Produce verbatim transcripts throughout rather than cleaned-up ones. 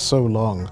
so long,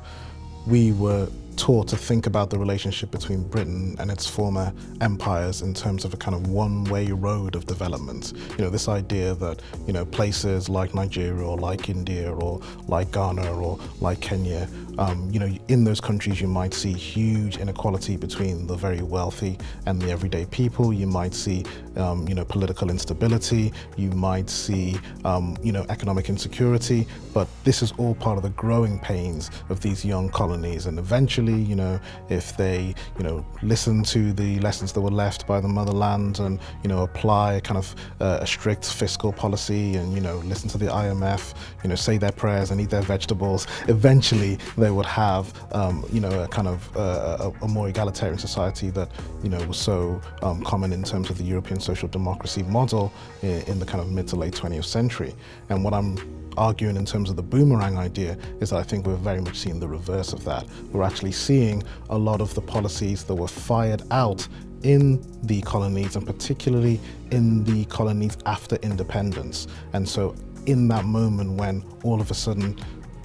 we were taught to think about the relationship between Britain and its former empires in terms of a kind of one-way road of development. You know, this idea that, you know, places like Nigeria or like India or like Ghana or like Kenya, um, you know, in those countries you might see huge inequality between the very wealthy and the everyday people. You might see, um, you know, political instability. You might see, um, you know, economic insecurity. But this is all part of the growing pains of these young colonies, and eventually, you know, if they, you know, listen to the lessons that were left by the motherland and, you know, apply a kind of uh, a strict fiscal policy and, you know, listen to the I M F, you know, say their prayers and eat their vegetables, eventually they would have, um, you know, a kind of uh, a, a more egalitarian society that, you know, was so um, common in terms of the European social democracy model in, in the kind of mid to late twentieth century. And what I'm arguing in terms of the boomerang idea is that I think we're very much seeing the reverse of that. We're actually seeing a lot of the policies that were fired out in the colonies, and particularly in the colonies after independence. And so in that moment when all of a sudden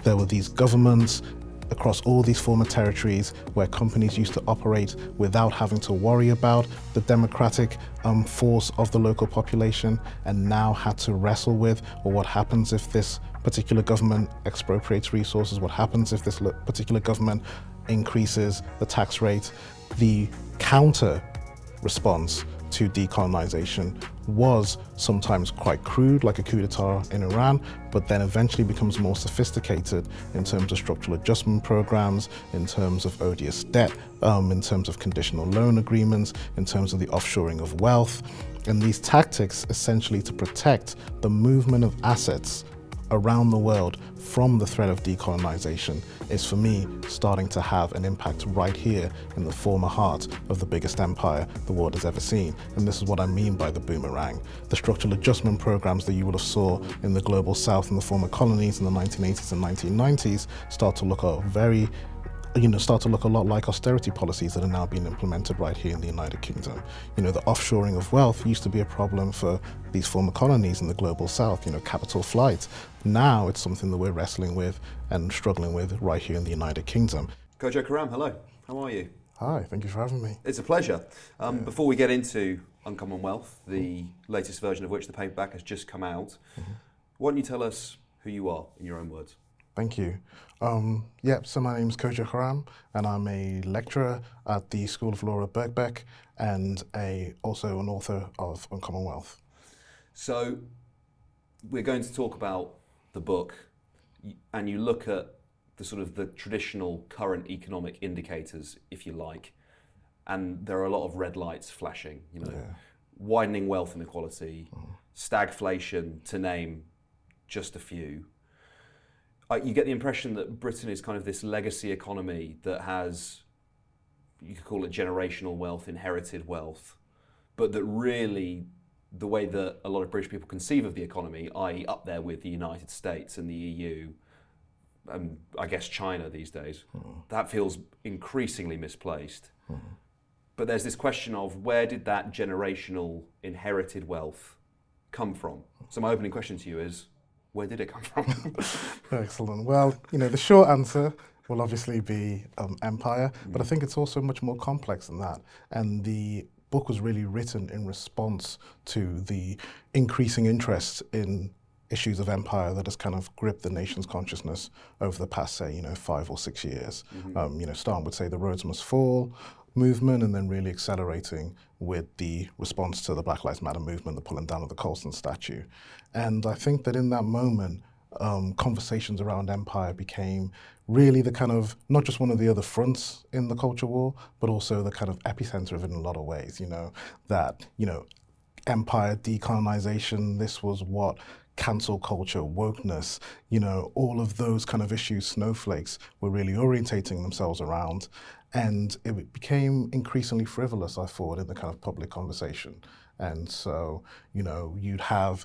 there were these governments across all these former territories where companies used to operate without having to worry about the democratic um, force of the local population, and now had to wrestle with, well, what happens if this particular government expropriates resources? What happens if this particular government increases the tax rate? The counter response to decolonization was sometimes quite crude, like a coup d'etat in Iran, but then eventually becomes more sophisticated in terms of structural adjustment programs, in terms of odious debt, um, in terms of conditional loan agreements, in terms of the offshoring of wealth. And these tactics essentially to protect the movement of assets around the world from the threat of decolonization is, for me, starting to have an impact right here in the former heart of the biggest empire the world has ever seen. And this is what I mean by the boomerang. The structural adjustment programs that you would have saw in the global south and the former colonies in the nineteen eighties and nineteen nineties start to look a very you know, start to look a lot like austerity policies that are now being implemented right here in the United Kingdom. You know, the offshoring of wealth used to be a problem for these former colonies in the global south, you know, capital flight. Now it's something that we're wrestling with and struggling with right here in the United Kingdom. Kojo Koram, hello. How are you? Hi, thank you for having me. It's a pleasure. Um, yeah. Before we get into Uncommon Wealth, the latest version of which the paperback has just come out, mm-hmm. why don't you tell us who you are in your own words? Thank you. Um, yep, so my name is Kojo Koram, and I'm a lecturer at the School of Law at Birkbeck, and a, also an author of Uncommon Wealth. So we're going to talk about the book, and you look at the sort of the traditional current economic indicators, if you like, and there are a lot of red lights flashing, you know, yeah. widening wealth inequality, mm. stagflation, to name just a few. Uh, you get the impression that Britain is kind of this legacy economy that has, you could call it generational wealth, inherited wealth, but that really the way that a lot of British people conceive of the economy, that is up there with the United States and the E U, and I guess China these days, mm. that feels increasingly misplaced. Mm. But there's this question of where did that generational inherited wealth come from? So my opening question to you is, where did it come from? Excellent. Well, you know, the short answer will obviously be um, empire, but I think it's also much more complex than that. And the book was really written in response to the increasing interest in issues of empire that has kind of gripped the nation's consciousness over the past, say, you know, five or six years. Mm-hmm. um, you know, starting with, say, the Rhodes Must Fall movement, and then really accelerating with the response to the Black Lives Matter movement, the pulling down of the Colston statue. And I think that in that moment, um, conversations around empire became really the kind of, not just one of the other fronts in the culture war, but also the kind of epicenter of it in a lot of ways, you know, that, you know, empire, decolonization, this was what cancel culture, wokeness, you know, all of those kind of issues, snowflakes, were really orientating themselves around. And it became increasingly frivolous, I thought, in the kind of public conversation. And so, you know, you'd have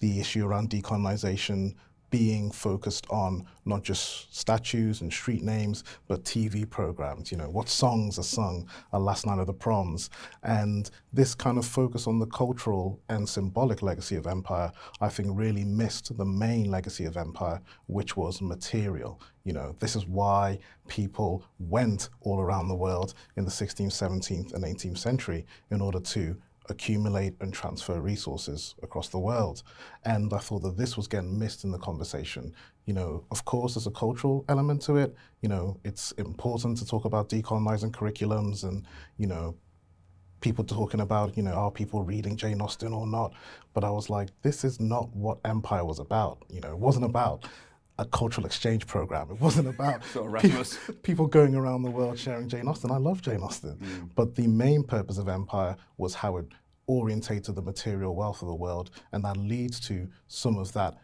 the issue around decolonization being focused on not just statues and street names, but T V programs, you know, what songs are sung at Last Night of the Proms. And this kind of focus on the cultural and symbolic legacy of empire, I think really missed the main legacy of empire, which was material. You know, this is why people went all around the world in the sixteenth, seventeenth and eighteenth century in order to accumulate and transfer resources across the world. And I thought that this was getting missed in the conversation. You know, of course, there's a cultural element to it. You know, it's important to talk about decolonizing curriculums and, you know, people talking about, you know, are people reading Jane Austen or not? But I was like, this is not what empire was about. You know, it wasn't about a cultural exchange program. It wasn't about people, people going around the world sharing Jane Austen. I love Jane Austen. Mm. But the main purpose of empire was how it orientated the material wealth of the world. And that leads to some of that,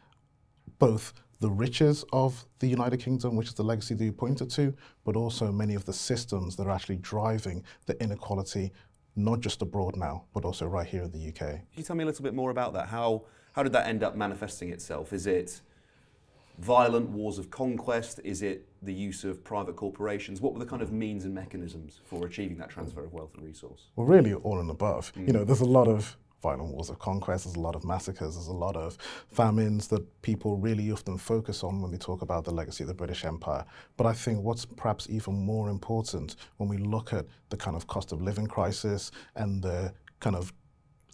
both the riches of the United Kingdom, which is the legacy that you pointed to, but also many of the systems that are actually driving the inequality, not just abroad now, but also right here in the U K. Can you tell me a little bit more about that? How, how did that end up manifesting itself? Is it violent wars of conquest? Is it the use of private corporations? What were the kind of means and mechanisms for achieving that transfer of wealth and resource? Well, really all and above. Mm. You know, there's a lot of violent wars of conquest, there's a lot of massacres, there's a lot of famines that people really often focus on when we talk about the legacy of the British Empire. But I think what's perhaps even more important when we look at the kind of cost of living crisis and the kind of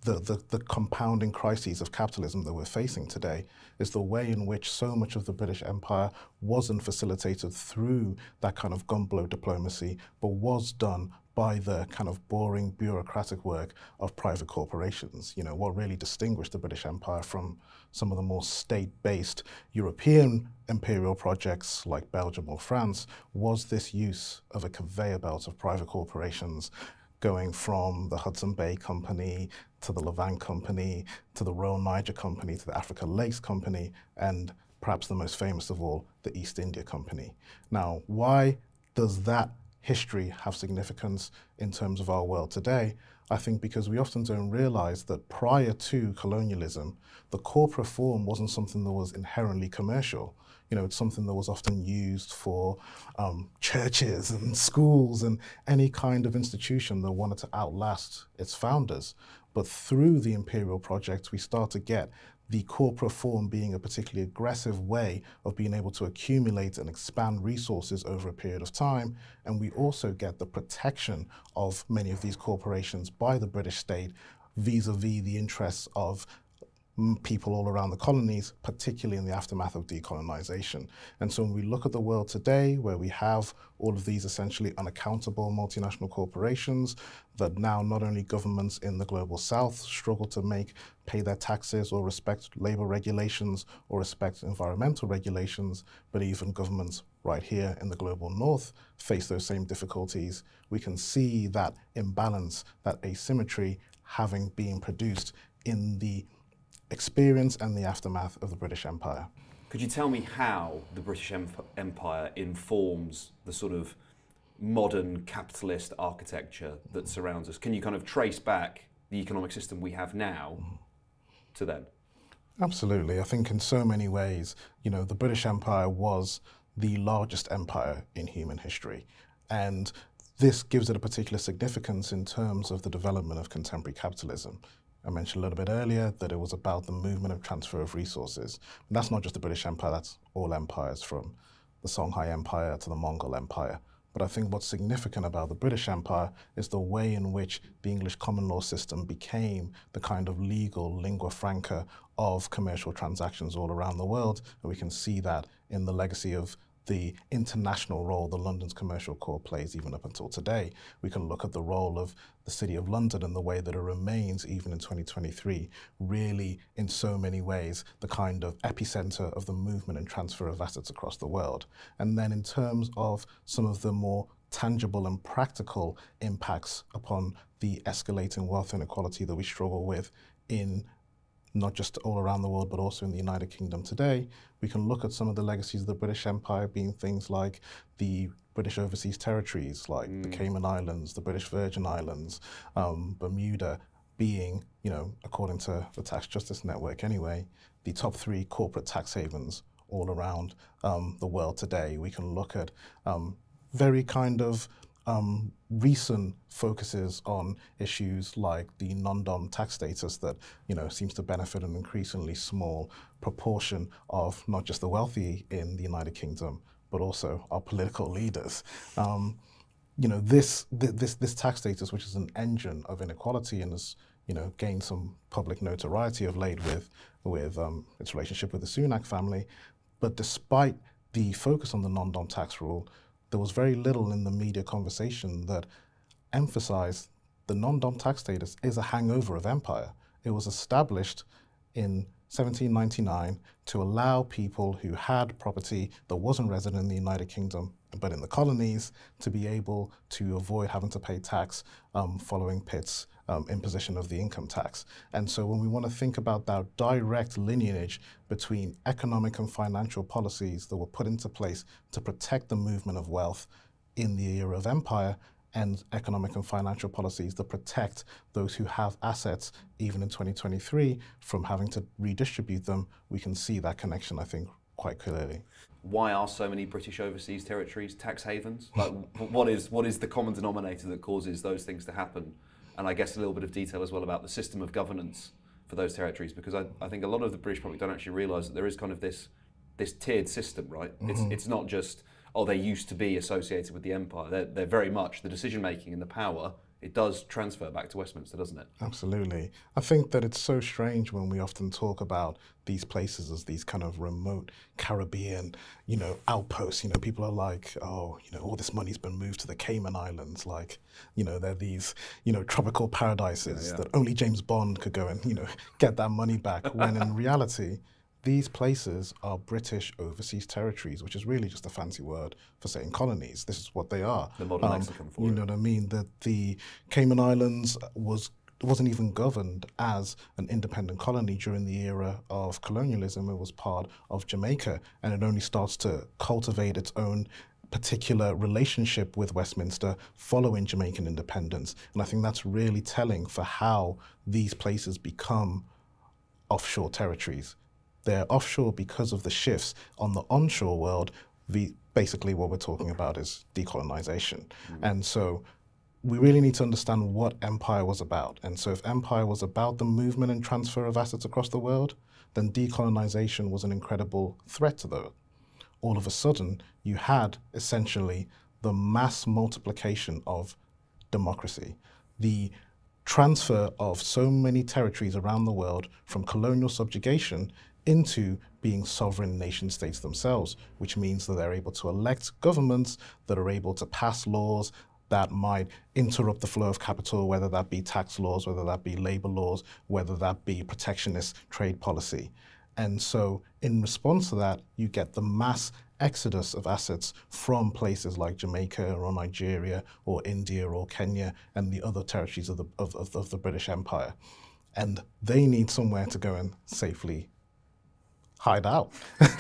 The, the, the compounding crises of capitalism that we're facing today is the way in which so much of the British Empire wasn't facilitated through that kind of gunpowder diplomacy, but was done by the kind of boring bureaucratic work of private corporations. You know, what really distinguished the British Empire from some of the more state-based European imperial projects like Belgium or France was this use of a conveyor belt of private corporations, going from the Hudson Bay Company to the Levant Company, to the Royal Niger Company, to the Africa Lakes Company, and perhaps the most famous of all, the East India Company. Now, why does that history have significance in terms of our world today? I think because we often don't realize that prior to colonialism, the corporate form wasn't something that was inherently commercial. You know, it's something that was often used for um, churches and schools and any kind of institution that wanted to outlast its founders. But through the imperial project, we start to get the corporate form being a particularly aggressive way of being able to accumulate and expand resources over a period of time. And we also get the protection of many of these corporations by the British state vis-a-vis the interests of people all around the colonies, particularly in the aftermath of decolonization. And so when we look at the world today, where we have all of these essentially unaccountable multinational corporations that now not only governments in the global south struggle to make pay their taxes or respect labor regulations or respect environmental regulations, but even governments right here in the global north face those same difficulties, we can see that imbalance, that asymmetry having been produced in the experience and the aftermath of the British Empire. Could you tell me how the British Empire informs the sort of modern capitalist architecture that surrounds us? Can you kind of trace back the economic system we have now to then? Absolutely. I think in so many ways, you know, the British Empire was the largest empire in human history. And this gives it a particular significance in terms of the development of contemporary capitalism. I mentioned a little bit earlier that it was about the movement of transfer of resources. And that's not just the British Empire, that's all empires, from the Songhai Empire to the Mongol Empire. But I think what's significant about the British Empire is the way in which the English common law system became the kind of legal lingua franca of commercial transactions all around the world. And we can see that in the legacy of the international role that London's commercial core plays even up until today. We can look at the role of the City of London and the way that it remains even in twenty twenty-three, really in so many ways the kind of epicenter of the movement and transfer of assets across the world. And then in terms of some of the more tangible and practical impacts upon the escalating wealth inequality that we struggle with in not just all around the world, but also in the United Kingdom today, we can look at some of the legacies of the British Empire being things like the British overseas territories, like mm. the Cayman Islands, the British Virgin Islands, um, Bermuda, being, you know, according to the Tax Justice Network anyway, the top three corporate tax havens all around um, the world today. We can look at um, very kind of um, recent focuses on issues like the non-dom tax status that, you know, seems to benefit an increasingly small proportion of not just the wealthy in the United Kingdom, but also our political leaders. Um, you know, this, th this, this tax status, which is an engine of inequality and has, you know, gained some public notoriety of late with, with um, its relationship with the Sunak family. But despite the focus on the non-dom tax rule, there was very little in the media conversation that emphasized the non-dom tax status is a hangover of empire. It was established in seventeen ninety-nine to allow people who had property that wasn't resident in the United Kingdom, but in the colonies, to be able to avoid having to pay tax um, following Pitt's um, imposition of the income tax. And so when we want to think about that direct lineage between economic and financial policies that were put into place to protect the movement of wealth in the era of empire, and economic and financial policies that protect those who have assets, even in twenty twenty-three, from having to redistribute them, we can see that connection, I think, quite clearly. Why are so many British overseas territories tax havens? Like, what is, what is the common denominator that causes those things to happen? And I guess a little bit of detail as well about the system of governance for those territories, because I, I think a lot of the British public don't actually realise that there is kind of this, this tiered system, right? Mm-hmm. It's, it's not just, oh, they used to be associated with the empire. They're, they're very much the decision-making and the power. It does transfer back to Westminster, doesn't it? Absolutely. I think that it's so strange when we often talk about these places as these kind of remote Caribbean, you know, outposts. You know, people are like, oh, you know, all this money's been moved to the Cayman Islands. Like, you know, they're these, you know, tropical paradises yeah, yeah. that only James Bond could go and, you know, get that money back, when in reality, these places are British overseas territories, which is really just a fancy word for saying colonies. This is what they are. The modern um, lexicon for you know it. What I mean? That the Cayman Islands was wasn't even governed as an independent colony during the era of colonialism. It was part of Jamaica, and it only starts to cultivate its own particular relationship with Westminster following Jamaican independence. And I think that's really telling for how these places become offshore territories. They're offshore because of the shifts on the onshore world. The, basically what we're talking about is decolonization. Mm-hmm. And so we really need to understand what empire was about. And so if empire was about the movement and transfer of assets across the world, then decolonization was an incredible threat to that. All of a sudden, you had essentially the mass multiplication of democracy, the transfer of so many territories around the world from colonial subjugation into being sovereign nation states themselves, which means that they're able to elect governments that are able to pass laws that might interrupt the flow of capital, whether that be tax laws, whether that be labor laws, whether that be protectionist trade policy. And so in response to that, you get the mass exodus of assets from places like Jamaica or Nigeria or India or Kenya and the other territories of the, of, of, of the British Empire. And they need somewhere to go and safely hide out,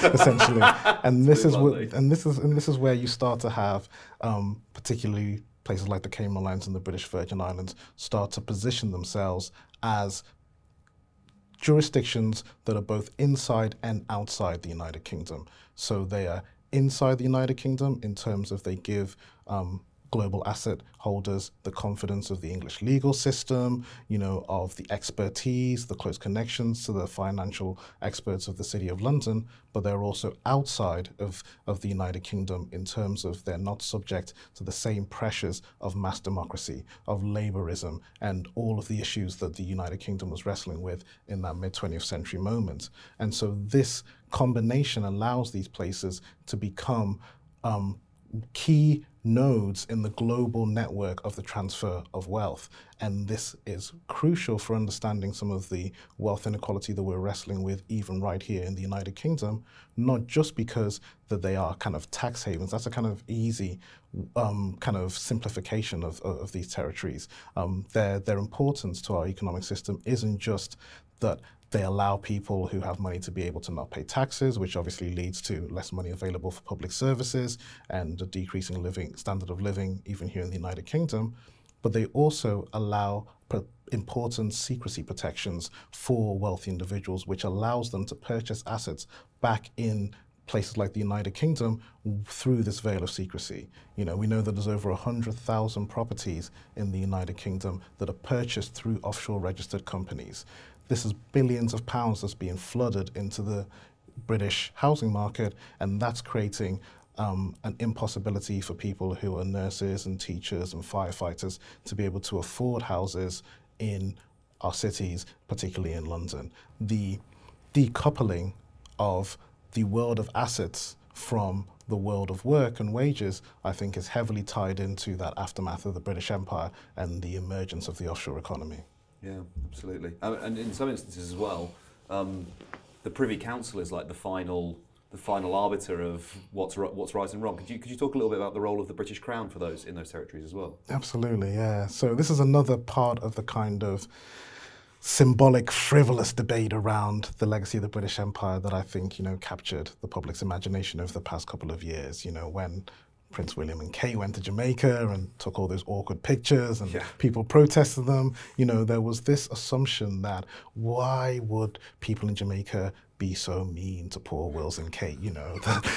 essentially, and this is what, and this is and this is where you start to have, um, particularly places like the Cayman Islands and the British Virgin Islands, start to position themselves as jurisdictions that are both inside and outside the United Kingdom. So they are inside the United Kingdom in terms of they give um, global asset holders the confidence of the English legal system, you know, of the expertise, the close connections to the financial experts of the City of London, but they're also outside of, of the United Kingdom in terms of they're not subject to the same pressures of mass democracy, of labourism, and all of the issues that the United Kingdom was wrestling with in that mid twentieth century moment. And so this combination allows these places to become um, key nodes in the global network of the transfer of wealth. And this is crucial for understanding some of the wealth inequality that we're wrestling with even right here in the United Kingdom, not just because that they are kind of tax havens. That's a kind of easy um, kind of simplification of, of, of these territories. Um, their, their importance to our economic system isn't just that they allow people who have money to be able to not pay taxes, which obviously leads to less money available for public services and a decreasing living standard of living, even here in the United Kingdom. But they also allow important secrecy protections for wealthy individuals, which allows them to purchase assets back in places like the United Kingdom through this veil of secrecy. You know, we know that there's over one hundred thousand properties in the United Kingdom that are purchased through offshore registered companies. This is billions of pounds that's being flooded into the British housing market, and that's creating Um, an impossibility for people who are nurses and teachers and firefighters to be able to afford houses in our cities, particularly in London. The decoupling of the world of assets from the world of work and wages, I think, is heavily tied into that aftermath of the British Empire and the emergence of the offshore economy. Yeah, absolutely. Um, and in some instances as well, um, the Privy Council is like the final the final arbiter of what's what's right and wrong. Could you could you talk a little bit about the role of the British Crown for those in those territories as well? Absolutely, yeah. So this is another part of the kind of symbolic, frivolous debate around the legacy of the British Empire that I think, you know, captured the public's imagination over the past couple of years. You know, when Prince William and Kay went to Jamaica and took all those awkward pictures and yeah. people protested them, you know, there was this assumption that why would people in Jamaica be so mean to poor Wills and Kate, you know,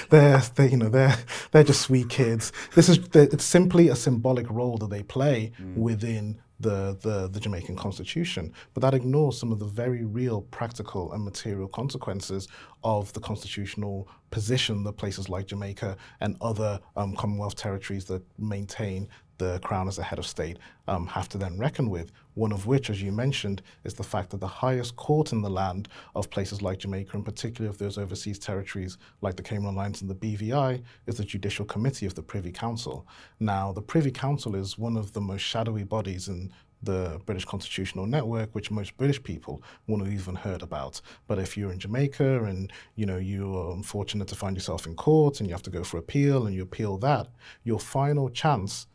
they're, they're, you know, they're, they're just sweet kids. This is, it's simply a symbolic role that they play mm. within the, the, the Jamaican constitution, but that ignores some of the very real practical and material consequences of the constitutional position that places like Jamaica and other um, Commonwealth territories that maintain the Crown as a head of state um, have to then reckon with, one of which, as you mentioned, is the fact that the highest court in the land of places like Jamaica, and particularly of those overseas territories like the Cayman Islands and the B V I, is the Judicial Committee of the Privy Council. Now, the Privy Council is one of the most shadowy bodies in the British constitutional network, which most British people wouldn't have even heard about. But if you're in Jamaica and, you know, you are unfortunate to find yourself in court and you have to go for appeal and you appeal that, your final chance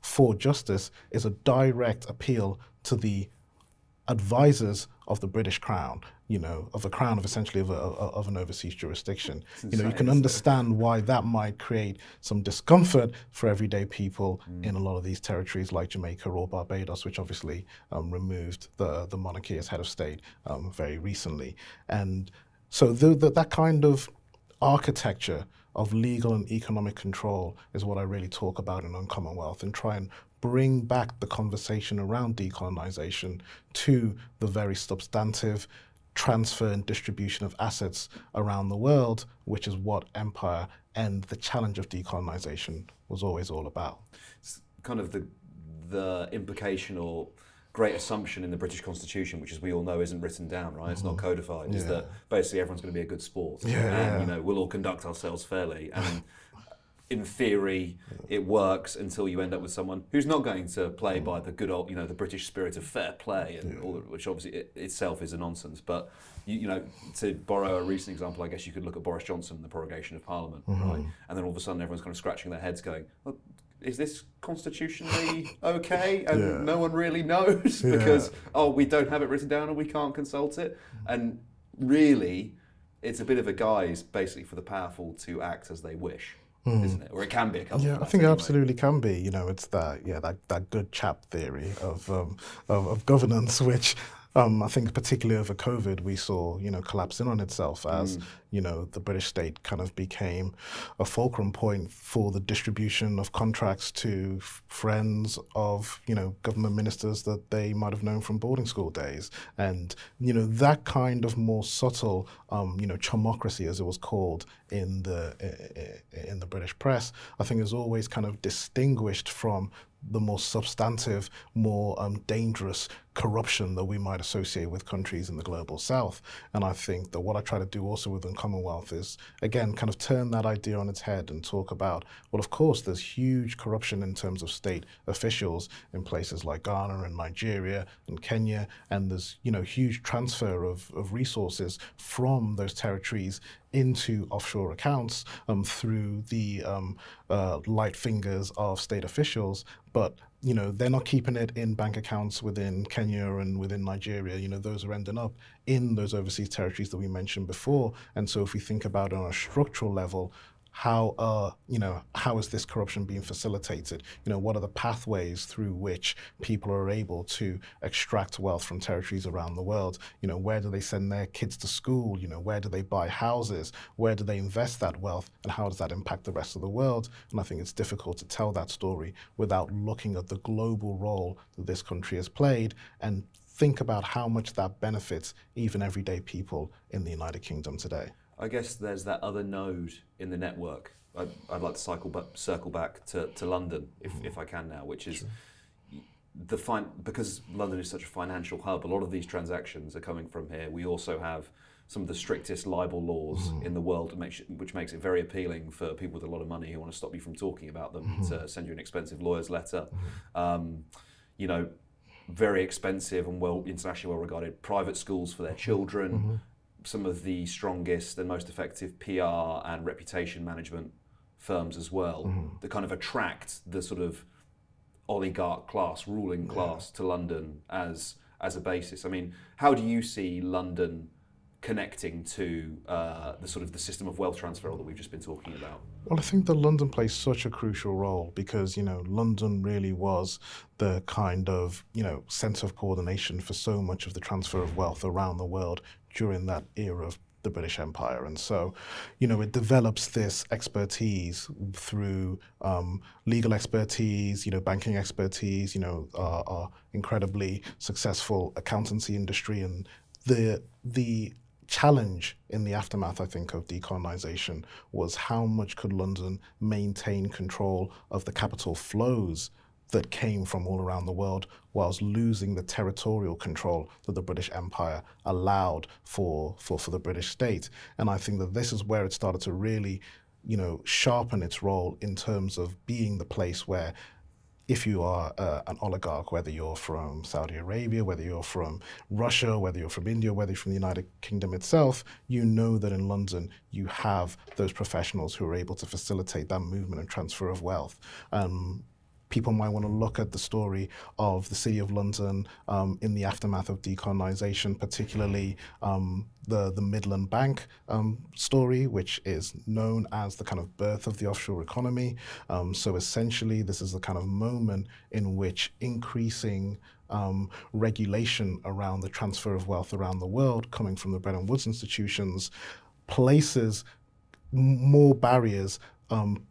for justice is a direct appeal to the advisors of the British Crown, you know, of a crown of essentially of, a, of an overseas jurisdiction. It's you know, you can understand why that might create some discomfort for everyday people mm. in a lot of these territories like Jamaica or Barbados, which obviously um, removed the, the monarchy as head of state um, very recently. And so the, the, that kind of architecture of legal and economic control is what I really talk about in Uncommon Wealth, and try and bring back the conversation around decolonization to the very substantive transfer and distribution of assets around the world, which is what empire and the challenge of decolonization was always all about. It's kind of the, the implication or great assumption in the British Constitution, which as we all know isn't written down, right? It's mm. not codified, yeah. is that basically everyone's going to be a good sport. Yeah, and yeah. you know, we'll all conduct ourselves fairly. And in theory, it works until you end up with someone who's not going to play mm. by the good old, you know, the British spirit of fair play, and yeah. all, which obviously it, itself is a nonsense. But, you, you know, to borrow a recent example, I guess you could look at Boris Johnson, the prorogation of Parliament, mm-hmm. right? And then all of a sudden everyone's kind of scratching their heads going, well, is this constitutionally okay? And yeah. no one really knows because, yeah. oh, we don't have it written down and we can't consult it. And really, it's a bit of a guise basically for the powerful to act as they wish, mm. isn't it? Or it can be a couple Yeah, of I think anyway. It absolutely can be. You know, it's that, yeah, that, that good chap theory of, um, of, of governance, which Um, I think particularly over COVID, we saw, you know, collapse in on itself as, mm. you know, the British state kind of became a fulcrum point for the distribution of contracts to friends of, you know, government ministers that they might have known from boarding school days. And, you know, that kind of more subtle, um, you know, chumocracy, as it was called in the, in the British press, I think is always kind of distinguished from the more substantive, more um, dangerous corruption that we might associate with countries in the global south. And I think that what I try to do also within Commonwealth is, again, kind of turn that idea on its head and talk about, well, of course, there's huge corruption in terms of state officials in places like Ghana and Nigeria and Kenya, and there's, you know, huge transfer of, of resources from those territories into offshore accounts um, through the um, uh, light fingers of state officials, but you know, they're not keeping it in bank accounts within Kenya and within Nigeria. You know, those are ending up in those overseas territories that we mentioned before. And so if we think about it on a structural level, how uh, you know, how is this corruption being facilitated? You know, what are the pathways through which people are able to extract wealth from territories around the world? You know, where do they send their kids to school? You know, where do they buy houses? Where do they invest that wealth? And how does that impact the rest of the world? And I think it's difficult to tell that story without looking at the global role that this country has played and think about how much that benefits even everyday people in the United Kingdom today. I guess there's that other node in the network. I'd, I'd like to cycle back, circle back to, to London, if, mm. if I can now, which is sure. the fin because London is such a financial hub, a lot of these transactions are coming from here. We also have some of the strictest libel laws mm. in the world, which makes it very appealing for people with a lot of money who want to stop you from talking about them, mm. to send you an expensive lawyer's letter. Mm. Um, you know, very expensive and well internationally well-regarded private schools for their children. Mm-hmm. Some of the strongest and most effective P R and reputation management firms as well, mm-hmm. that kind of attract the sort of oligarch class, ruling class, yeah. to London as as a basis. I mean, how do you see London connecting to uh, the sort of the system of wealth transfer that we've just been talking about? Well, I think that London plays such a crucial role because, you know, London really was the kind of, you know, centre of coordination for so much of the transfer of wealth around the world during that era of the British Empire. And so, you know, it develops this expertise through um, legal expertise, you know, banking expertise, you know, our, our incredibly successful accountancy industry, and the the challenge in the aftermath, I think, of decolonization was how much could London maintain control of the capital flows that came from all around the world whilst losing the territorial control that the British Empire allowed for, for, for the British state. And I think that this is where it started to really, you know, sharpen its role in terms of being the place where, if you are uh, an oligarch, whether you're from Saudi Arabia, whether you're from Russia, whether you're from India, whether you're from the United Kingdom itself, you know that in London you have those professionals who are able to facilitate that movement and transfer of wealth. Um, people might want to look at the story of the City of London um, in the aftermath of decolonization, particularly um, the, the Midland Bank um, story, which is known as the kind of birth of the offshore economy. Um, so essentially, this is the kind of moment in which increasing Um, regulation around the transfer of wealth around the world coming from the Bretton Woods institutions places more barriers um,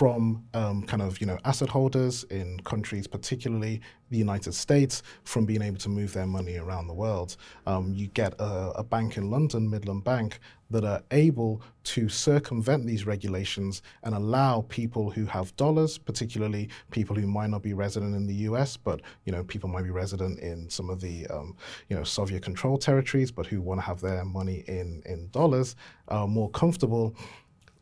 from um, kind of, you know, asset holders in countries, particularly the United States, from being able to move their money around the world. Um, you get a, a bank in London, Midland Bank, that are able to circumvent these regulations and allow people who have dollars, particularly people who might not be resident in the U S, but, you know, people might be resident in some of the, um, you know, Soviet-controlled territories, but who want to have their money in, in dollars, are more comfortable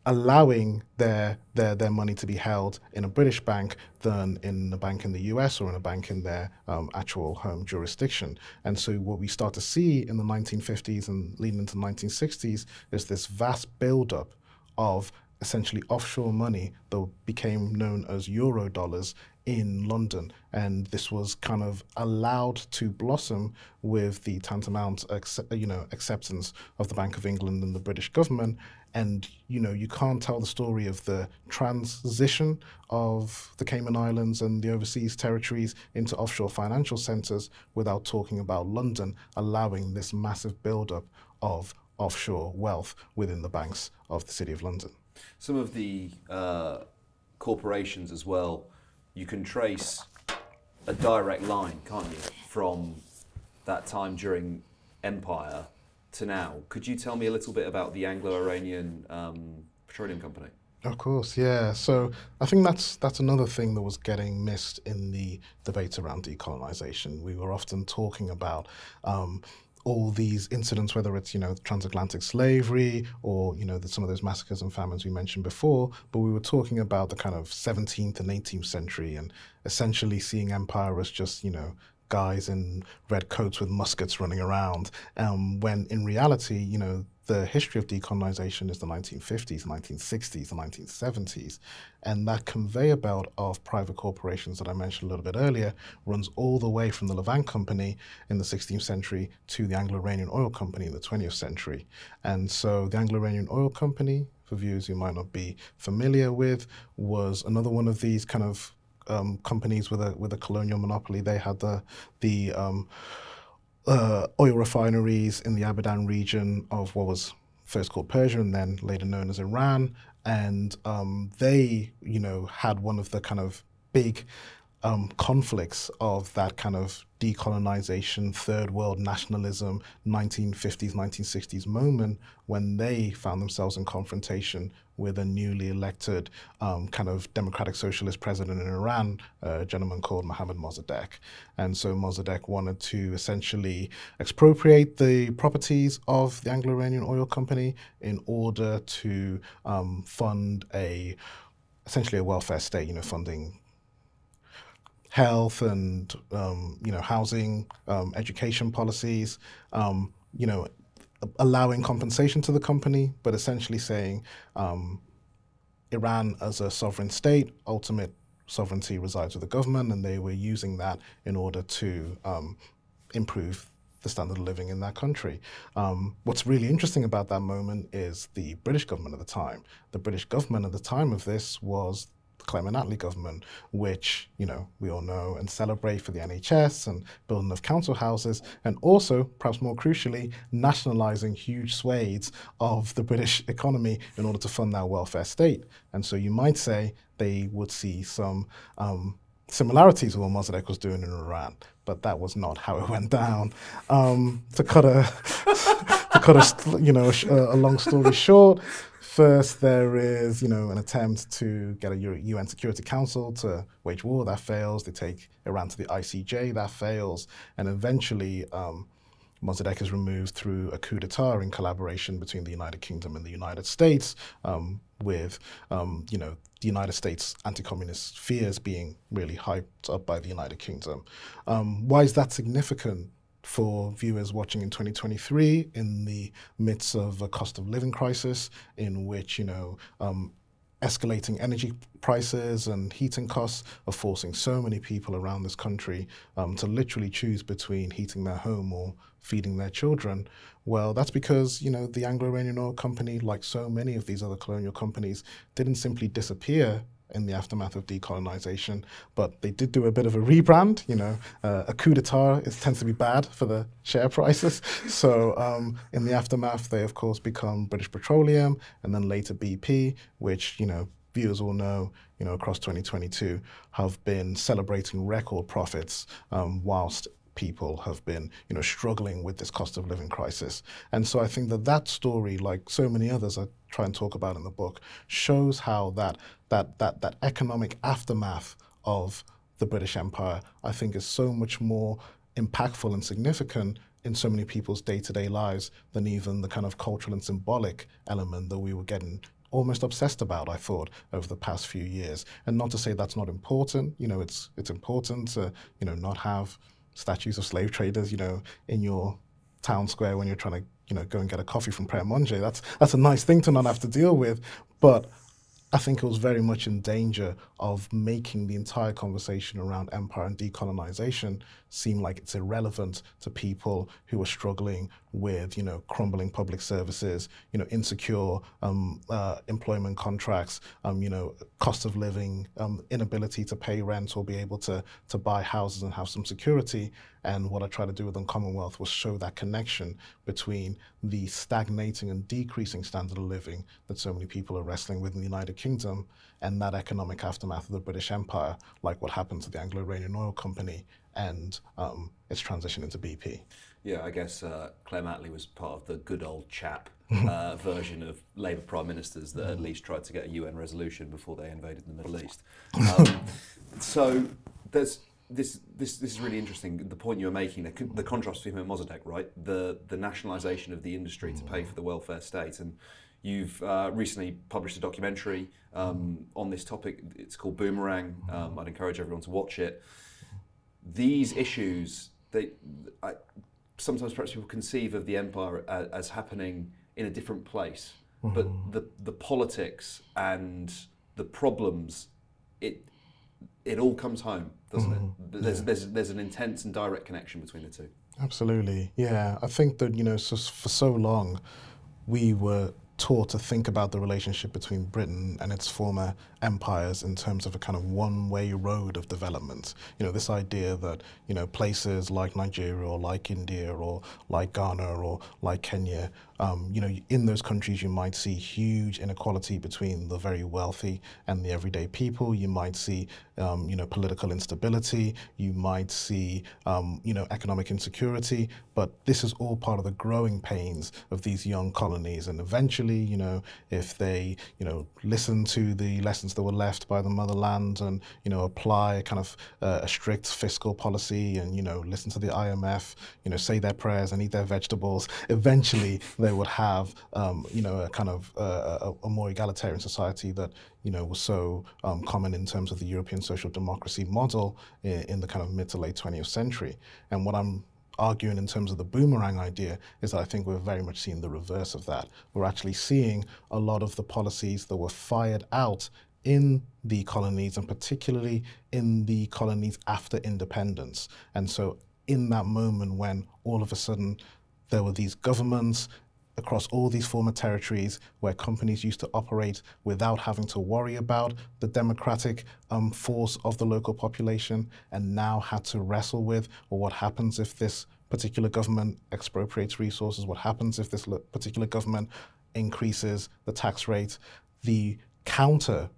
allowing their, their their money to be held in a British bank than in a bank in the U S or in a bank in their um, actual home jurisdiction. And so what we start to see in the nineteen fifties and leading into the nineteen sixties is this vast buildup of essentially offshore money that became known as euro dollars in London. And this was kind of allowed to blossom with the tantamount you know, acceptance of the Bank of England and the British government. And, you know, you can't tell the story of the transition of the Cayman Islands and the overseas territories into offshore financial centres without talking about London allowing this massive build-up of offshore wealth within the banks of the City of London. Some of the uh, corporations as well, you can trace a direct line, can't you, from that time during Empire to now. Could you tell me a little bit about the Anglo-Iranian um, Petroleum Company? Of course, yeah. So I think that's that's another thing that was getting missed in the debate around decolonization. We were often talking about um, all these incidents, whether it's, you know, transatlantic slavery or, you know, the, some of those massacres and famines we mentioned before, but we were talking about the kind of seventeenth and eighteenth century and essentially seeing empire as just, you know, guys in red coats with muskets running around, um, when in reality, you know, the history of decolonization is the nineteen fifties, nineteen sixties, the nineteen seventies, and that conveyor belt of private corporations that I mentioned a little bit earlier runs all the way from the Levant Company in the sixteenth century to the Anglo-Iranian Oil Company in the twentieth century. And so the Anglo-Iranian Oil Company for viewers who might not be familiar with, was another one of these kind of um, companies with a with a colonial monopoly. They had the the um, uh, oil refineries in the Abadan region of what was first called Persia and then later known as Iran, and um, they, you know, had one of the kind of big um, conflicts of that kind of decolonization, third world nationalism, nineteen fifties, nineteen sixties moment when they found themselves in confrontation with a newly elected um, kind of democratic socialist president in Iran, a gentleman called Mohammad Mossadegh. And so Mossadegh wanted to essentially expropriate the properties of the Anglo-Iranian Oil Company in order to um, fund a, essentially a welfare state, you know, funding health and um, you know, housing, um, education policies, um, you know, allowing compensation to the company, but essentially saying um, Iran as a sovereign state, ultimate sovereignty resides with the government, and they were using that in order to um, improve the standard of living in that country. Um, what's really interesting about that moment is the British government at the time. The British government at the time of this was Clement Attlee government, which, you know, we all know and celebrate for the N H S and building of council houses, and also, perhaps more crucially, nationalising huge swathes of the British economy in order to fund their welfare state. And so you might say they would see some um, similarities with what Mossadegh was doing in Iran, but that was not how it went down. Um, to cut a, to cut a, you know, a, a long story short, first, there is, you know, an attempt to get a U N Security Council to wage war. That fails. They take Iran to the I C J. That fails. And eventually, um, Mossadegh is removed through a coup d'etat in collaboration between the United Kingdom and the United States, um, with, um, you know, the United States' anti-communist fears being really hyped up by the United Kingdom. Um, why is that significant for viewers watching in twenty twenty-three, in the midst of a cost of living crisis in which, you know, um, escalating energy prices and heating costs are forcing so many people around this country um, to literally choose between heating their home or feeding their children? Well, that's because, you know, the Anglo-Iranian Oil Company, like so many of these other colonial companies, didn't simply disappear in the aftermath of decolonization, but they did do a bit of a rebrand. You know, uh, a coup d'etat is, tends to be bad for the share prices. So um, in the aftermath, they of course become British Petroleum and then later B P, which, you know, viewers will know, you know, across twenty twenty-two have been celebrating record profits um, whilst people have been, you know, struggling with this cost of living crisis. And so I think that that story, like so many others I try and talk about in the book, shows how that that that that economic aftermath of the British Empire, I think, is so much more impactful and significant in so many people's day-to-day lives than even the kind of cultural and symbolic element that we were getting almost obsessed about, I thought, over the past few years. And not to say that's not important. You know, it's it's important to, you know, not have statues of slave traders, you know, in your town square when you're trying to, you know, go and get a coffee from Pere Monge. That's, that's a nice thing to not have to deal with. But I think it was very much in danger of making the entire conversation around empire and decolonization seem like it's irrelevant to people who are struggling with, you know, crumbling public services, you know, insecure um, uh, employment contracts, um, you know, cost of living, um, inability to pay rent or be able to, to buy houses and have some security. And what I tried to do with Uncommon Wealth was show that connection between the stagnating and decreasing standard of living that so many people are wrestling with in the United Kingdom and that economic aftermath of the British Empire, like what happened to the Anglo-Iranian Oil Company and um, its transition into B P. Yeah, I guess uh, Clement Attlee was part of the good old chap uh, version of Labour Prime Ministers that at least tried to get a U N resolution before they invaded the Middle East. Um, so there's this, this, this is really interesting, the point you were making, the, con the contrast between him and Mossadegh, right? The, the nationalisation of the industry to pay for the welfare state. And you've uh, recently published a documentary um, on this topic. It's called Boomerang. Um, I'd encourage everyone to watch it. These issues, they, I, sometimes perhaps people conceive of the empire as, as happening in a different place, mm-hmm. but the, the politics and the problems, it, it all comes home, doesn't mm-hmm. it? There's, yeah. there's, there's an intense and direct connection between the two. Absolutely, yeah. I think that, you know, so, for so long, we were taught to think about the relationship between Britain and its former empires in terms of a kind of one-way road of development. You know, this idea that, you know, places like Nigeria or like India or like Ghana or like Kenya, um, you know, in those countries you might see huge inequality between the very wealthy and the everyday people. You might see, um, you know, political instability. You might see, um, you know, economic insecurity. But this is all part of the growing pains of these young colonies, and eventually, you know, if they, you know, listen to the lessons that were left by the motherland and, you know, apply a kind of uh, a strict fiscal policy and, you know, listen to the I M F, you know, say their prayers and eat their vegetables, eventually they would have, um, you know, a kind of uh, a, a more egalitarian society that, you know, was so um, common in terms of the European social democracy model in, in the kind of mid to late twentieth century. And what I'm arguing in terms of the boomerang idea is that I think we're very much seeing the reverse of that. We're actually seeing a lot of the policies that were fired out in the colonies, and particularly in the colonies after independence. And so in that moment when all of a sudden there were these governments across all these former territories where companies used to operate without having to worry about the democratic um, force of the local population, and now had to wrestle with, well, what happens if this particular government expropriates resources? What happens if this particular government increases the tax rate? The counter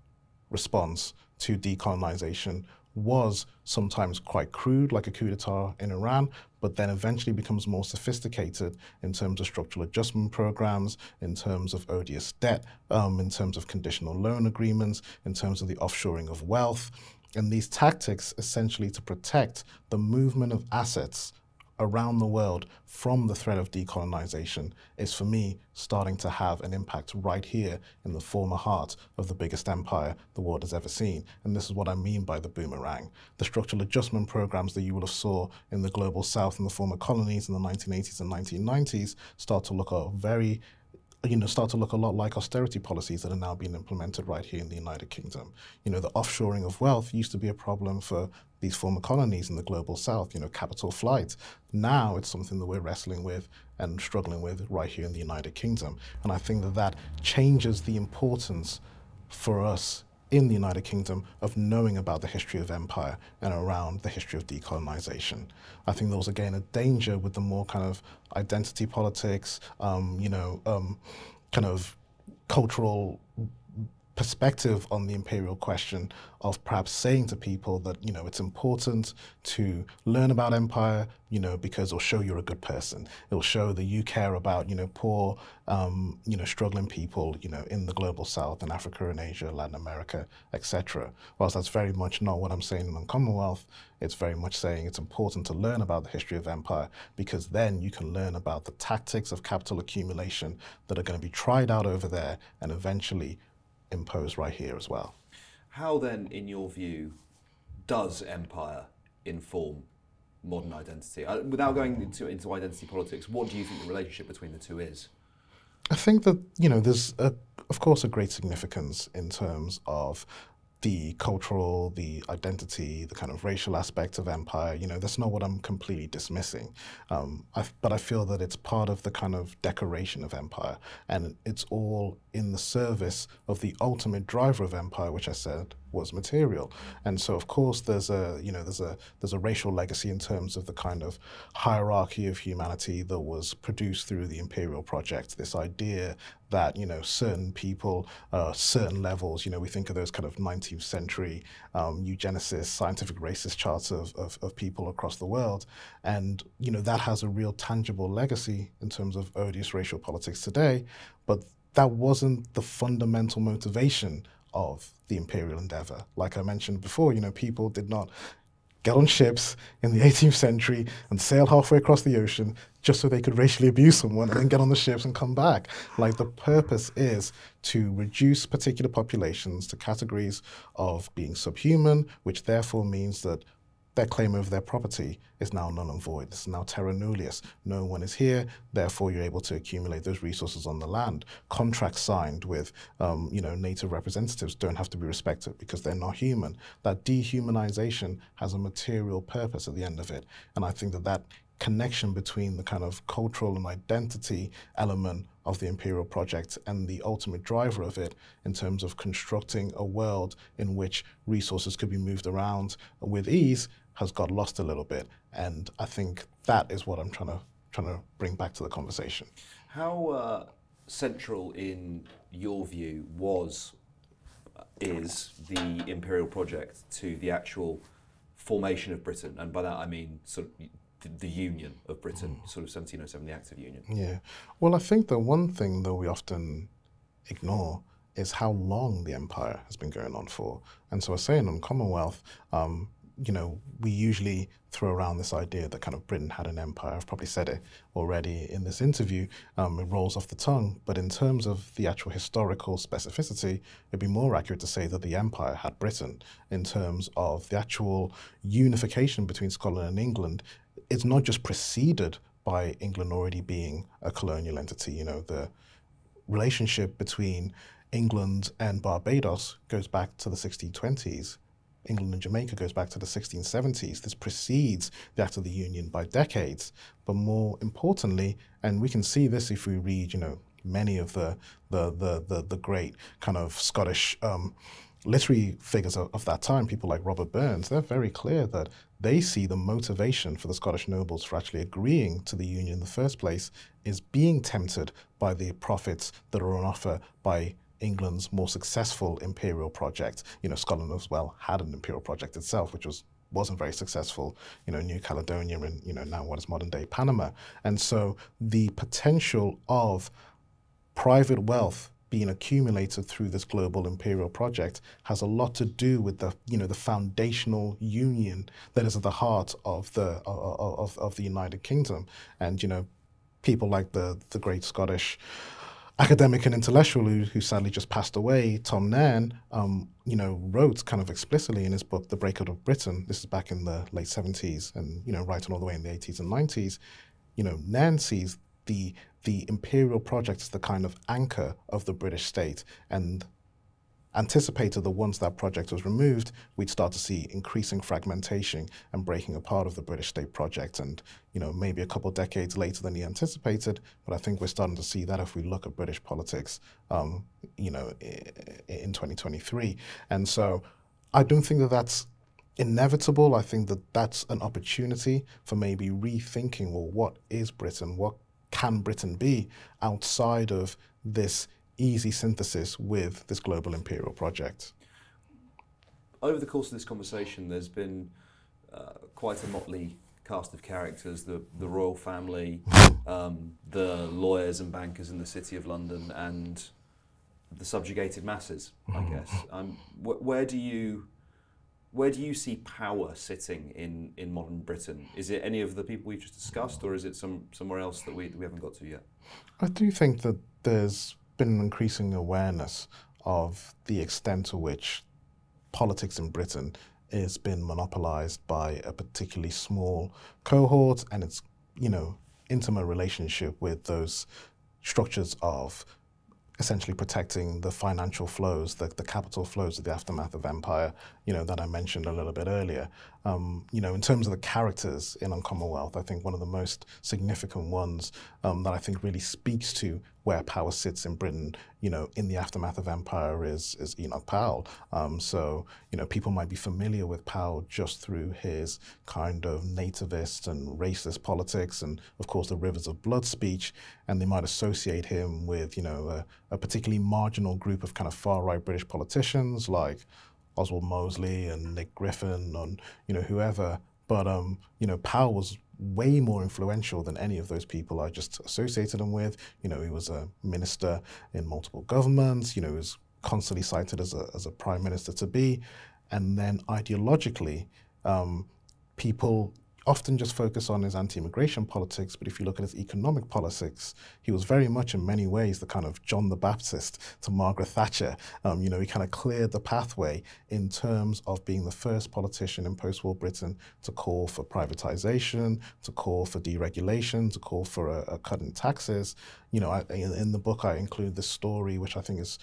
response to decolonization was sometimes quite crude, like a coup d'etat in Iran, but then eventually becomes more sophisticated in terms of structural adjustment programs, in terms of odious debt, um, in terms of conditional loan agreements, in terms of the offshoring of wealth. And these tactics essentially to protect the movement of assets around the world from the threat of decolonization is, for me, starting to have an impact right here in the former heart of the biggest empire the world has ever seen. And this is what I mean by the boomerang. The structural adjustment programs that you will have saw in the global south and the former colonies in the nineteen eighties and nineteen nineties start to look a very you know, start to look a lot like austerity policies that are now being implemented right here in the United Kingdom. You know, the offshoring of wealth used to be a problem for these former colonies in the global south, you know, capital flight. Now it's something that we're wrestling with and struggling with right here in the United Kingdom. And I think that that changes the importance for us in the United Kingdom of knowing about the history of empire and around the history of decolonization. I think there was again a danger with the more kind of identity politics, um, you know, um, kind of cultural perspective on the imperial question of perhaps saying to people that, you know, it's important to learn about empire, you know, because it'll show you're a good person. It'll show that you care about, you know, poor, um, you know, struggling people, you know, in the global south and Africa and Asia, Latin America, et cetera. Whilst that's very much not what I'm saying in Uncommon Wealth, it's very much saying it's important to learn about the history of empire, because then you can learn about the tactics of capital accumulation that are going to be tried out over there and eventually imposed right here as well. How then, in your view, does empire inform modern identity? Uh, without going into, into identity politics, what do you think the relationship between the two is? I think that, you know, there's a, of course a great significance in terms of the cultural, the identity, the kind of racial aspect of empire. You know, that's not what I'm completely dismissing. Um, I, but I feel that it's part of the kind of decoration of empire, and it's all in the service of the ultimate driver of empire, which I said was material. And so of course there's a, you know, there's a, there's a racial legacy in terms of the kind of hierarchy of humanity that was produced through the imperial project, this idea that, you know, certain people, uh, certain levels, you know, we think of those kind of nineteenth century um, eugenicist, scientific racist charts of, of, of people across the world. And, you know, that has a real tangible legacy in terms of odious racial politics today, but that wasn't the fundamental motivation of the imperial endeavor. Like I mentioned before, you know, people did not get on ships in the eighteenth century and sail halfway across the ocean just so they could racially abuse someone and then get on the ships and come back. Like, the purpose is to reduce particular populations to categories of being subhuman, which therefore means that their claim over their property is now null and void. It's now terra nullius. No one is here, therefore you're able to accumulate those resources on the land. Contracts signed with um, you know, native representatives don't have to be respected because they're not human. That dehumanization has a material purpose at the end of it. And I think that that connection between the kind of cultural and identity element of the imperial project and the ultimate driver of it in terms of constructing a world in which resources could be moved around with ease has got lost a little bit. And I think that is what I'm trying to trying to bring back to the conversation. How uh, central, in your view, was is the imperial project to the actual formation of Britain? And by that I mean sort of the Union of Britain, sort of seventeen oh seven, the Act of Union. Yeah. Well, I think the one thing that we often ignore is how long the empire has been going on for. And so I say in Uncommon Wealth, um, you know, we usually throw around this idea that kind of Britain had an empire. I've probably said it already in this interview. Um, it rolls off the tongue. But in terms of the actual historical specificity, it'd be more accurate to say that the empire had Britain. In terms of the actual unification between Scotland and England, it's not just preceded by England already being a colonial entity. You know, the relationship between England and Barbados goes back to the sixteen twenties. England and Jamaica goes back to the sixteen seventies. This precedes the Act of the Union by decades. But more importantly, and we can see this if we read, you know, many of the the the the, the great kind of Scottish um, literary figures of, of that time, people like Robert Burns, they're very clear that they see the motivation for the Scottish nobles for actually agreeing to the Union in the first place is being tempted by the profits that are on offer by England's more successful imperial project. You know, Scotland as well had an imperial project itself, which was, wasn't very successful, you know, New Caledonia and, you know, now what is modern day Panama. And so the potential of private wealth being accumulated through this global imperial project has a lot to do with the, you know, the foundational union that is at the heart of the, of, of, of the United Kingdom. And, you know, people like the, the great Scottish academic and intellectual who, who sadly just passed away, Tom Nairn, um, you know, wrote kind of explicitly in his book, The Breakup of Britain. This is back in the late seventies and, you know, right on all the way in the eighties and nineties. You know, Nairn sees the, the imperial project as the kind of anchor of the British state, and anticipated that once that project was removed, we'd start to see increasing fragmentation and breaking apart of the British state project. And, you know, maybe a couple of decades later than he anticipated, but I think we're starting to see that if we look at British politics, um, you know, in twenty twenty-three. And so I don't think that that's inevitable. I think that that's an opportunity for maybe rethinking, well, what is Britain? What can Britain be outside of this easy synthesis with this global imperial project? Over the course of this conversation, there's been uh, quite a motley cast of characters, the, the royal family, um, the lawyers and bankers in the City of London, and the subjugated masses, I guess. Um, wh where do you Where do you see power sitting in, in modern Britain? Is it any of the people we've just discussed, or is it some, somewhere else that we, we haven't got to yet? I do think that there's been an increasing awareness of the extent to which politics in Britain has been monopolised by a particularly small cohort and its, you know, intimate relationship with those structures of essentially protecting the financial flows, the, the capital flows of the aftermath of empire, you know, that I mentioned a little bit earlier. Um, you know, in terms of the characters in Uncommon Wealth, I think one of the most significant ones um, that I think really speaks to where power sits in Britain, you know, in the aftermath of empire is, is Enoch Powell. Um, so, you know, people might be familiar with Powell just through his kind of nativist and racist politics and, of course, the Rivers of Blood speech, and they might associate him with, you know, a, a particularly marginal group of kind of far-right British politicians like Oswald Mosley and Nick Griffin and, you know, whoever. But, um, you know, Powell was way more influential than any of those people I just associated him with. You know, he was a minister in multiple governments. You know, he was constantly cited as a, as a prime minister to be. And then ideologically, um, people often just focus on his anti-immigration politics, but if you look at his economic politics, he was very much in many ways the kind of John the Baptist to Margaret Thatcher. Um, you know, he kind of cleared the pathway in terms of being the first politician in post-war Britain to call for privatization, to call for deregulation, to call for a, a cut in taxes. You know, I, in, in the book I include this story, which I think is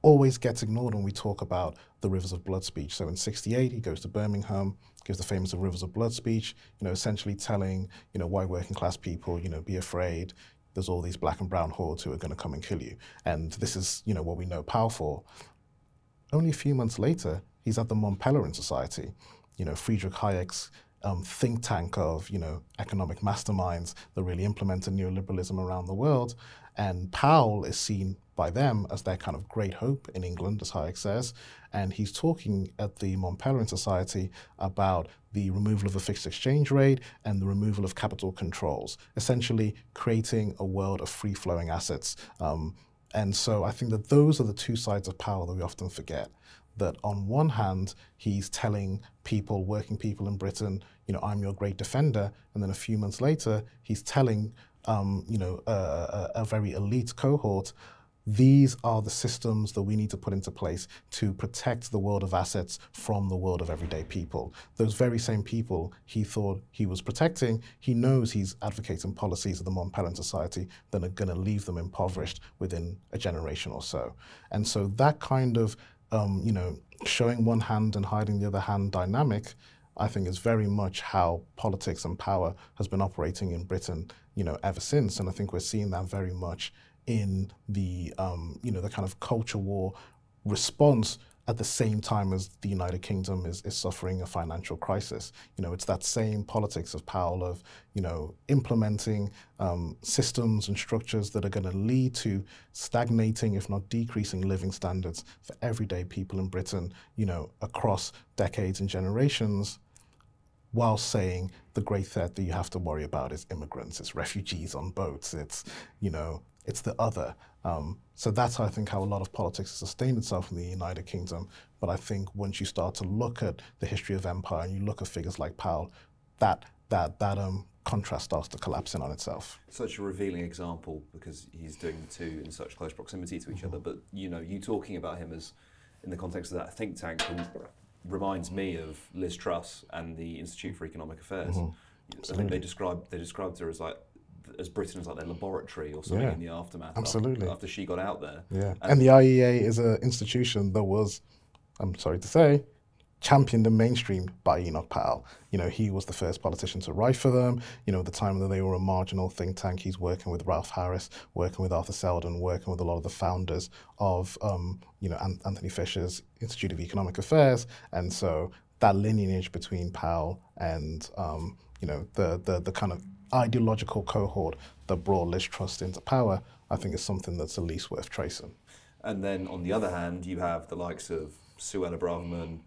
always gets ignored when we talk about the Rivers of Blood speech. So in sixty-eight, he goes to Birmingham, gives the famous Rivers of Blood speech, you know, essentially telling, you know, white working class people, you know, be afraid, there's all these black and brown hordes who are going to come and kill you. And this is, you know, what we know Powell for. Only a few months later, he's at the Mont Pelerin Society, you know, Friedrich Hayek's um, think tank of, you know, economic masterminds that really implemented neoliberalism around the world. And Powell is seen by them as their kind of great hope in England, as Hayek says. And he's talking at the Mont Pelerin Society about the removal of the fixed exchange rate and the removal of capital controls, essentially creating a world of free-flowing assets. Um, and so I think that those are the two sides of power that we often forget. That on one hand, he's telling people, working people in Britain, you know, I'm your great defender. And then a few months later, he's telling um, you know, a, a very elite cohort, these are the systems that we need to put into place to protect the world of assets from the world of everyday people. Those very same people he thought he was protecting, he knows he's advocating policies of the Mont Pelerin Society that are going to leave them impoverished within a generation or so. And so that kind of, um, you know, showing one hand and hiding the other hand dynamic, I think is very much how politics and power has been operating in Britain, you know, ever since. And I think we're seeing that very much in the, um, you know, the kind of culture war response at the same time as the United Kingdom is, is suffering a financial crisis. You know, it's that same politics of Powell of, you know, implementing um, systems and structures that are going to lead to stagnating, if not decreasing, living standards for everyday people in Britain, you know, across decades and generations, while saying the great threat that you have to worry about is immigrants, it's refugees on boats, it's, you know, it's the other. Um, so that's, I think, how a lot of politics has sustained itself in the United Kingdom. But I think once you start to look at the history of empire and you look at figures like Powell, that that that um, contrast starts to collapse in on itself. Such a revealing example, because he's doing the two in such close proximity to each mm-hmm. other. But you know, you talking about him as in the context of that think tank reminds me of Liz Truss and the Institute for Economic Affairs. Mm-hmm. I think they described they described her as like, as Britain is like their laboratory or something, yeah, in the aftermath. Absolutely. After, after she got out there. Yeah. And, and the I E A is an institution that was, I'm sorry to say, championed and mainstreamed by Enoch Powell. You know, he was the first politician to write for them. You know, at the time that they were a marginal think tank, he's working with Ralph Harris, working with Arthur Selden, working with a lot of the founders of, um, you know, An- Anthony Fisher's Institute of Economic Affairs. And so that lineage between Powell and, um, you know, the, the, the kind of ideological cohort that brought Liz Truss into power, I think is something that's at least worth tracing. And then on the other hand, you have the likes of Suella Braverman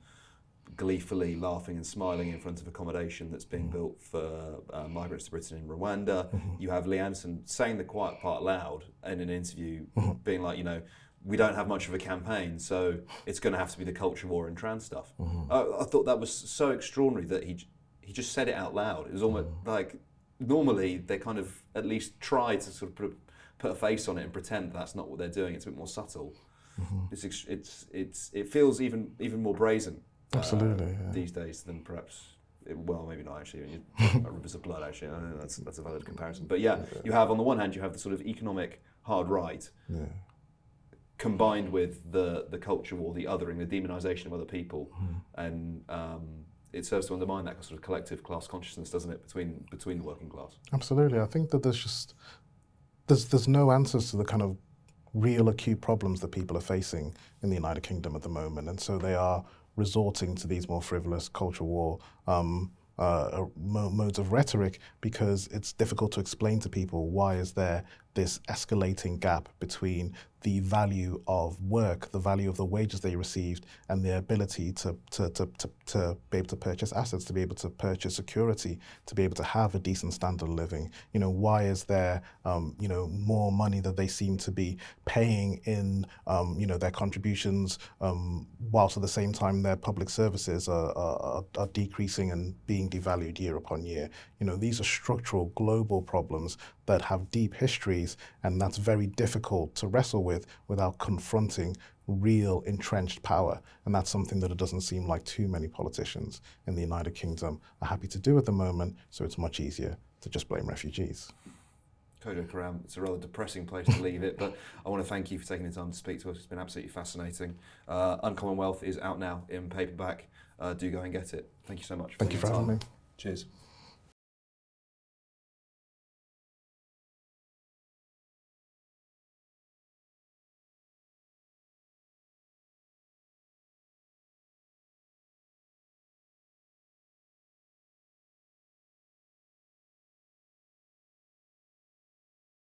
gleefully laughing and smiling in front of accommodation that's being mm. built for uh, migrants to Britain in Rwanda. Mm-hmm. You have Lee Anderson saying the quiet part loud in an interview, mm-hmm. being like, you know, we don't have much of a campaign, so it's going to have to be the culture war and trans stuff. Mm-hmm. I, I thought that was so extraordinary that he he just said it out loud. It was almost mm. like, normally they kind of at least try to sort of put a, put a face on it and pretend that's not what they're doing. It's a bit more subtle. Mm-hmm. It's it's it's it feels even even more brazen. Absolutely. Uh, yeah. These days than perhaps. It, well, maybe not actually. When you're talking about rivers of blood, actually, I don't know, that's that's a valid comparison. But yeah, you have on the one hand you have the sort of economic hard right, yeah, combined with the the culture war, the othering, the demonization of other people, mm. and. Um, it serves to undermine that sort of collective class consciousness, doesn't it, between between the working class? Absolutely. I think that there's just, there's there's no answers to the kind of real acute problems that people are facing in the United Kingdom at the moment. And so they are resorting to these more frivolous culture war um, uh, modes of rhetoric because it's difficult to explain to people why is there this escalating gap between the value of work, the value of the wages they received, and their ability to, to, to, to, to be able to purchase assets, to be able to purchase security, to be able to have a decent standard of living. You know, why is there, um, you know, more money that they seem to be paying in, um, you know, their contributions, um, whilst at the same time their public services are, are, are decreasing and being devalued year upon year? You know, these are structural global problems that have deep histories, and that's very difficult to wrestle with without confronting real entrenched power. And that's something that it doesn't seem like too many politicians in the United Kingdom are happy to do at the moment, so it's much easier to just blame refugees. Kojo Koram, it's a rather depressing place to leave it, but I want to thank you for taking the time to speak to us. It's been absolutely fascinating. Uh, Uncommon Wealth is out now in paperback. Uh, do go and get it. Thank you so much. Thank you for having me. Cheers.